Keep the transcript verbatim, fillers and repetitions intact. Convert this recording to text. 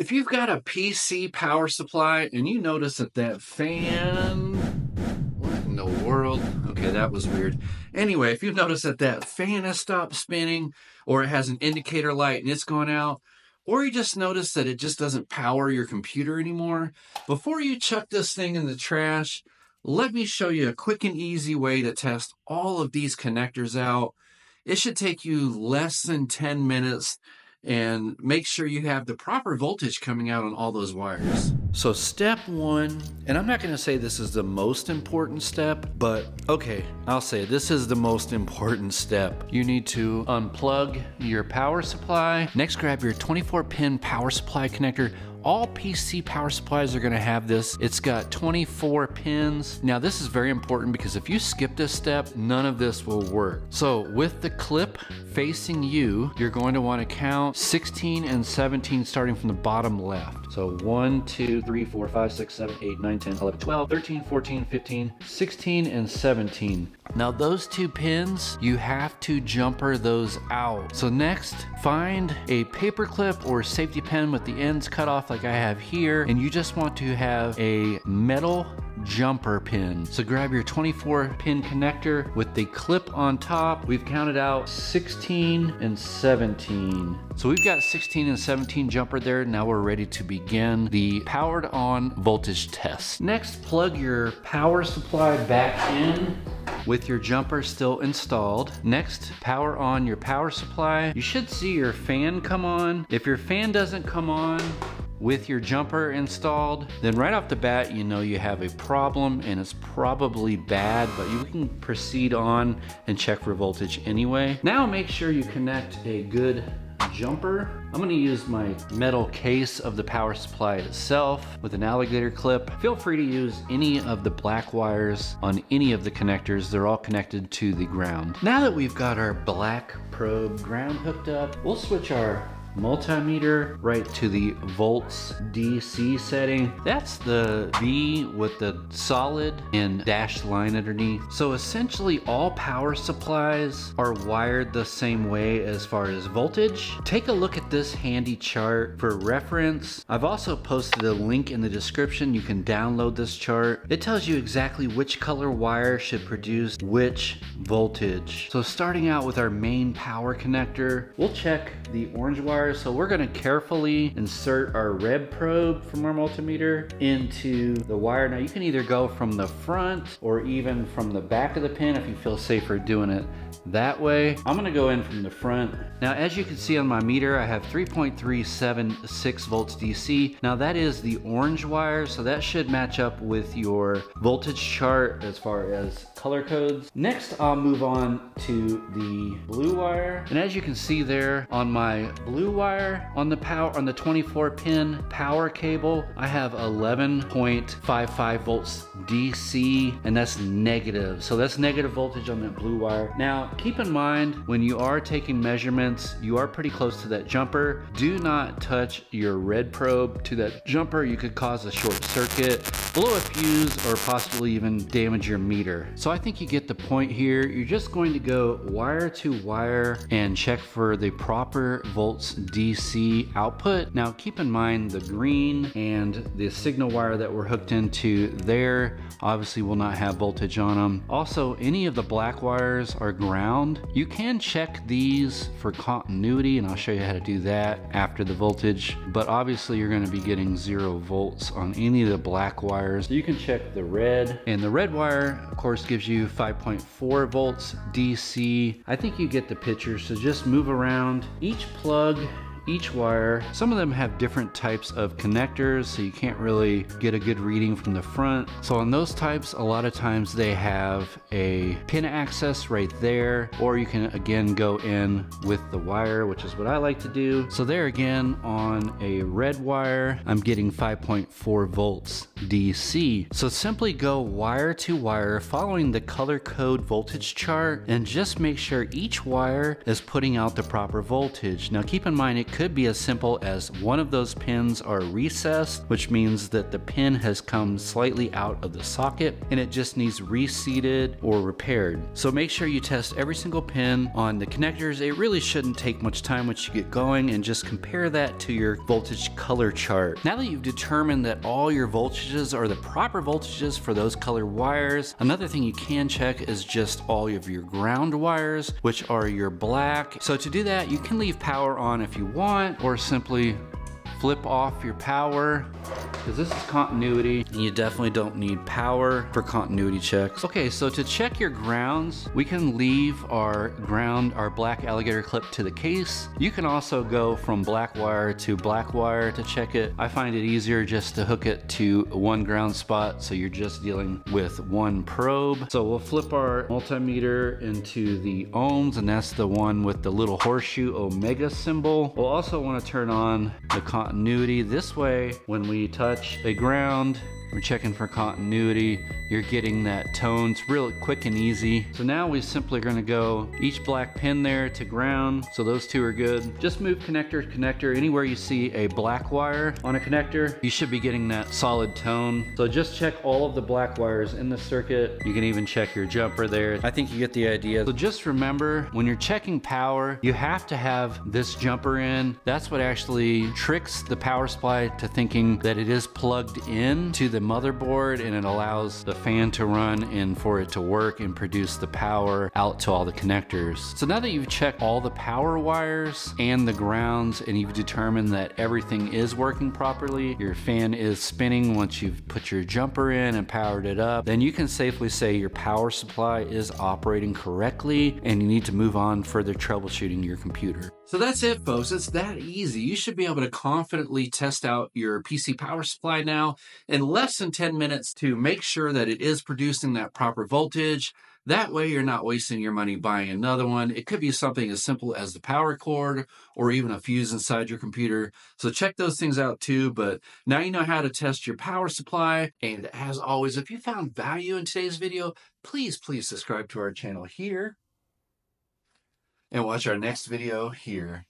If you've got a P C power supply and you notice that that fan, what in the world? Okay, that was weird. Anyway, if you've noticed that that fan has stopped spinning, or it has an indicator light and it's going out, or you just notice that it just doesn't power your computer anymore, before you chuck this thing in the trash, let me show you a quick and easy way to test all of these connectors out. It should take you less than ten minutes. And make sure you have the proper voltage coming out on all those wires. So step one, and I'm not gonna say this is the most important step, but okay, I'll say this is the most important step. You need to unplug your power supply. Next, grab your twenty-four pin power supply connector. All P C power supplies are gonna have this. It's got twenty-four pins. Now this is very important because if you skip this step, none of this will work. So with the clip facing you, you're going to wanna count sixteen and seventeen starting from the bottom left. So one, two, three, four, five, six, seven, eight, nine, ten, eleven, twelve, thirteen, fourteen, fifteen, sixteen, and seventeen. Now those two pins, you have to jumper those out. So next, find a paper clip or safety pin with the ends cut off like I have here, and you just want to have a metal jumper pin. So grab your twenty-four pin connector with the clip on top. We've counted out sixteen and seventeen. So we've got sixteen and seventeen jumper there. Now we're ready to begin the powered on voltage test. Next, plug your power supply back in with your jumper still installed. Next, power on your power supply. You should see your fan come on. If your fan doesn't come on with your jumper installed, then right off the bat, you know you have a problem and it's probably bad, but you can proceed on and check for voltage anyway. Now make sure you connect a good jumper. I'm gonna use my metal case of the power supply itself with an alligator clip. Feel free to use any of the black wires on any of the connectors. They're all connected to the ground. Now that we've got our black probe ground hooked up, we'll switch our multimeter right to the volts D C setting. That's the V with the solid and dashed line underneath. So essentially all power supplies are wired the same way as far as voltage. Take a look at this handy chart for reference. I've also posted a link in the description. You can download this chart. It tells you exactly which color wire should produce which voltage. So starting out with our main power connector, we'll check the orange wire. So we're gonna carefully insert our red probe from our multimeter into the wire. Now you can either go from the front or even from the back of the pin if you feel safer doing it that way. I'm gonna go in from the front. Now as you can see on my meter, I have three point three seven six volts D C. Now that is the orange wire, so that should match up with your voltage chart as far as color codes. Next, I'll move on to the blue wire. And as you can see there on my blue wire, on the power on the twenty-four pin power cable, I have eleven point five five volts D C, and that's negative. So that's negative voltage on that blue wire. Now, keep in mind, when you are taking measurements, you are pretty close to that jumper. Do not touch your red probe to that jumper. You could cause a short circuit, blow a fuse, or possibly even damage your meter. So I think you get the point here. You're just going to go wire to wire and check for the proper volts D C output. Now keep in mind the green and the signal wire that we're hooked into there obviously will not have voltage on them. Also, any of the black wires are ground. You can check these for continuity, and I'll show you how to do that after the voltage, but obviously you're going to be getting zero volts on any of the black wires. So you can check the red, and the red wire of course gives you five point four volts D C. I think you get the picture, so just move around each plug, each wire. Some of them have different types of connectors, so you can't really get a good reading from the front. So on those types, a lot of times they have a pin access right there, or you can again go in with the wire, which is what I like to do. So there again, on a red wire, I'm getting five point four volts D C. So simply go wire to wire following the color code voltage chart, and just make sure each wire is putting out the proper voltage. Now keep in mind, it It could be as simple as one of those pins are recessed, which means that the pin has come slightly out of the socket and it just needs reseated or repaired. So make sure you test every single pin on the connectors. It really shouldn't take much time once you get going, and just compare that to your voltage color chart. Now that you've determined that all your voltages are the proper voltages for those color wires, another thing you can check is just all of your ground wires, which are your black. So to do that, you can leave power on if you want, or simply flip off your power, because this is continuity and you definitely don't need power for continuity checks. Okay, so to check your grounds, we can leave our ground, our black alligator clip to the case. You can also go from black wire to black wire to check it. I find it easier just to hook it to one ground spot, so you're just dealing with one probe. So we'll flip our multimeter into the ohms, and that's the one with the little horseshoe omega symbol. We'll also want to turn on the continuity. Continuity. This way, when we touch a ground, we're checking for continuity. You're getting that tone. It's real quick and easy. So now we simply gonna go each black pin there to ground. So those two are good. Just move connector to connector. Anywhere you see a black wire on a connector, you should be getting that solid tone. So just check all of the black wires in the circuit. You can even check your jumper there. I think you get the idea. So just remember, when you're checking power, you have to have this jumper in. That's what actually tricks the power supply to thinking that it is plugged in to the motherboard, and it allows the fan to run and for it to work and produce the power out to all the connectors. So now that you've checked all the power wires and the grounds, and you've determined that everything is working properly, your fan is spinning once you've put your jumper in and powered it up, then you can safely say your power supply is operating correctly and you need to move on further troubleshooting your computer. So that's it, folks. It's that easy. You should be able to confidently test out your P C power supply now in less than ten minutes to make sure that it is producing that proper voltage. That way you're not wasting your money buying another one. It could be something as simple as the power cord or even a fuse inside your computer. So check those things out too, but now you know how to test your power supply. And as always, if you found value in today's video, please, please subscribe to our channel here. And watch our next video here.